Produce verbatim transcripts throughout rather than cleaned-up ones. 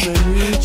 What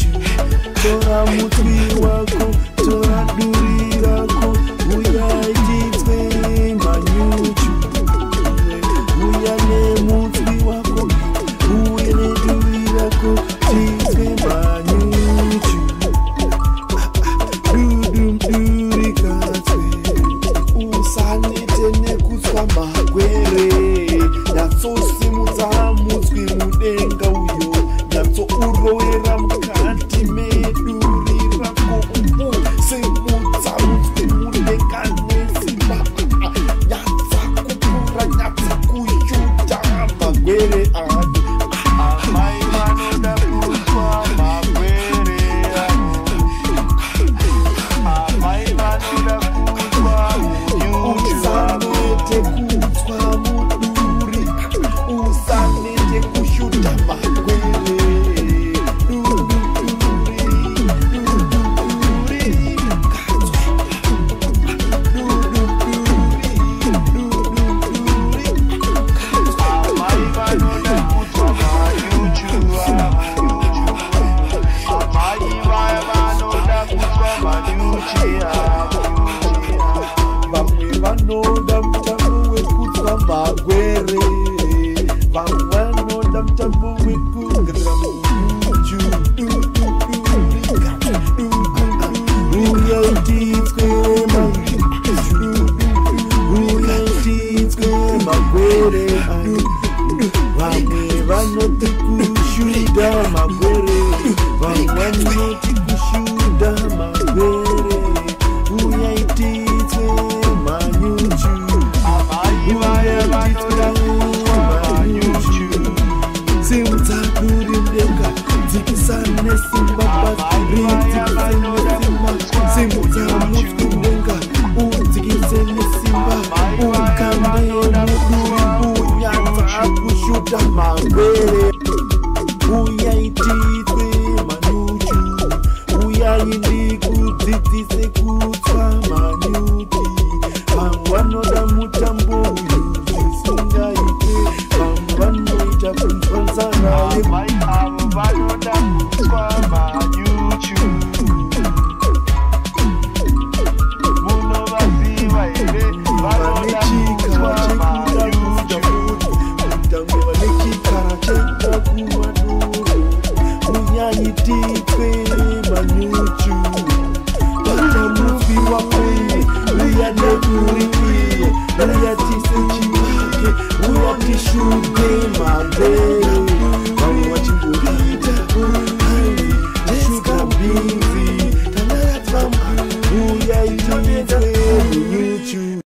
you should be my baby.